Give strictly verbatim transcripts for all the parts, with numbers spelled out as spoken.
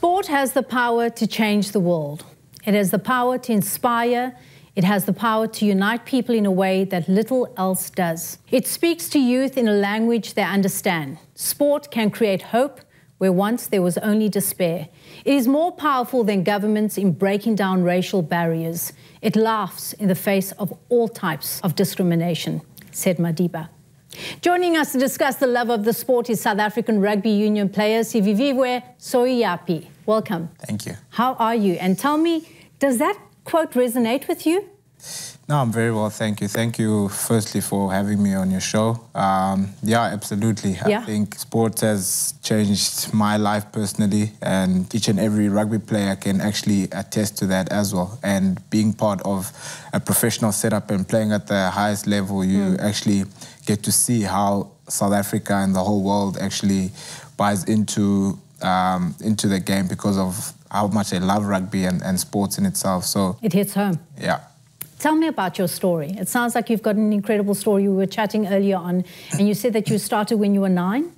Sport has the power to change the world. It has the power to inspire. It has the power to unite people in a way that little else does. It speaks to youth in a language they understand. Sport can create hope where once there was only despair. It is more powerful than governments in breaking down racial barriers. It laughs in the face of all types of discrimination, said Madiba. Joining us to discuss the love of the sport is South African rugby union player Siviwe Soyizwapi. Welcome. Thank you. How are you? And tell me, does that quote resonate with you? No, I'm very well, thank you. Thank you, firstly, for having me on your show. Um, yeah, absolutely. Yeah. I think sport has changed my life personally, and each and every rugby player can actually attest to that as well. And being part of a professional setup and playing at the highest level, you mm. actually get to see how South Africa and the whole world actually buys into um, into the game because of how much they love rugby and, and sports in itself. So it hits home. Yeah. Tell me about your story. It sounds like you've got an incredible story. We were chatting earlier on, and you said that you started when you were nine?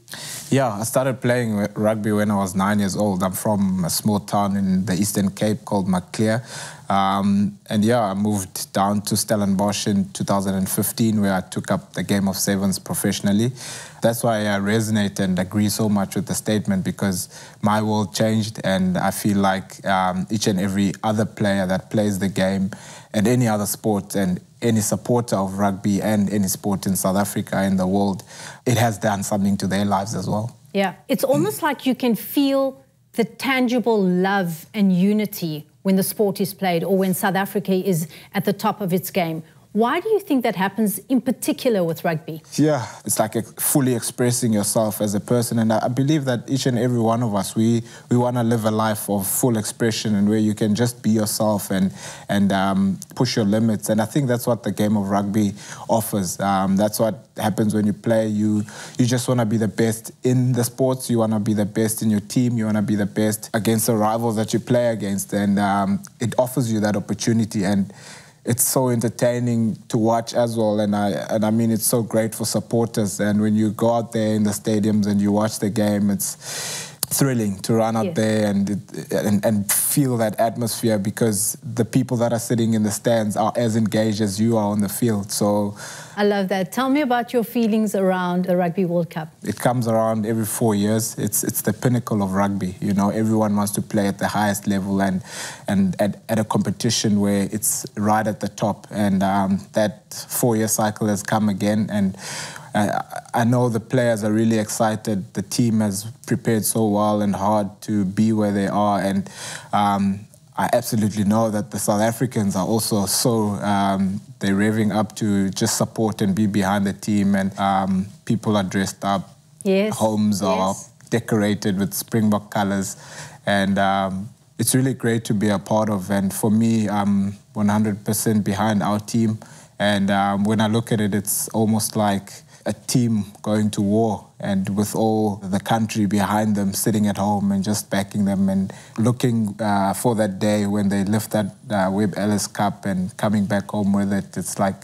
Yeah, I started playing rugby when I was nine years old. I'm from a small town in the Eastern Cape called Maclear. Um, and yeah, I moved down to Stellenbosch in two thousand fifteen, where I took up the game of sevens professionally. That's why I resonate and agree so much with the statement, because my world changed, and I feel like um, each and every other player that plays the game and any other sport and any supporter of rugby and any sport in South Africa and the world, it has done something to their lives as well. Yeah, it's almost like you can feel the tangible love and unity when the sport is played or when South Africa is at the top of its game. Why do you think that happens in particular with rugby? Yeah, it's like fully expressing yourself as a person. And I believe that each and every one of us, we, we want to live a life of full expression and where you can just be yourself and, and um, push your limits. And I think that's what the game of rugby offers. Um, that's what happens when you play. You, you just want to be the best in the sports. You want to be the best in your team. You want to be the best against the rivals that you play against. And um, it offers you that opportunity. And it's so entertaining to watch as well, and I and I mean it's so great for supporters. And when you go out there in the stadiums and you watch the game, it's thrilling to run out yeah. there and, and and feel that atmosphere, because the people that are sitting in the stands are as engaged as you are on the field. So I love that. Tell me about your feelings around the Rugby World Cup. It comes around every four years. It's it's the pinnacle of rugby. You know, everyone wants to play at the highest level and and at, at a competition where it's right at the top. And um, that four-year cycle has come again. And I, I know the players are really excited. The team has prepared so well and hard to be where they are. And um, I absolutely know that the South Africans are also so, um, they're revving up to just support and be behind the team. And um, people are dressed up. Yes. Homes yes. are decorated with Springbok colors. And um, it's really great to be a part of. And for me, I'm one hundred percent behind our team. And um, when I look at it, it's almost like a team going to war, and with all the country behind them, sitting at home and just backing them and looking uh, for that day when they lift that uh, Webb Ellis Cup and coming back home with it. It's like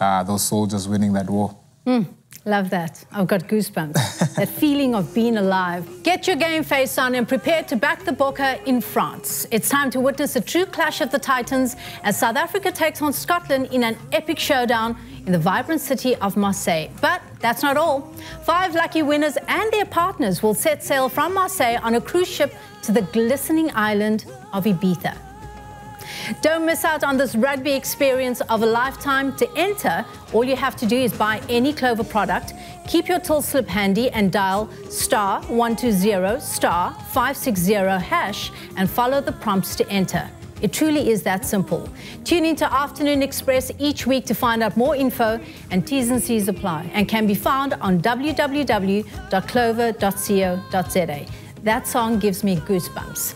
uh, those soldiers winning that war. Mm, love that. I've got goosebumps. That feeling of being alive. Get your game face on and prepare to back the Bokke in France. It's time to witness a true clash of the titans as South Africa takes on Scotland in an epic showdown in the vibrant city of Marseille. But that's not all. Five lucky winners and their partners will set sail from Marseille on a cruise ship to the glistening island of Ibiza. Don't miss out on this rugby experience of a lifetime. To enter, all you have to do is buy any Clover product, keep your till slip handy and dial star one two zero star five six zero hash and follow the prompts to enter. It truly is that simple. Tune into Afternoon Express each week to find out more info, and T's and C's apply, and can be found on w w w dot clover dot co dot z a. That song gives me goosebumps.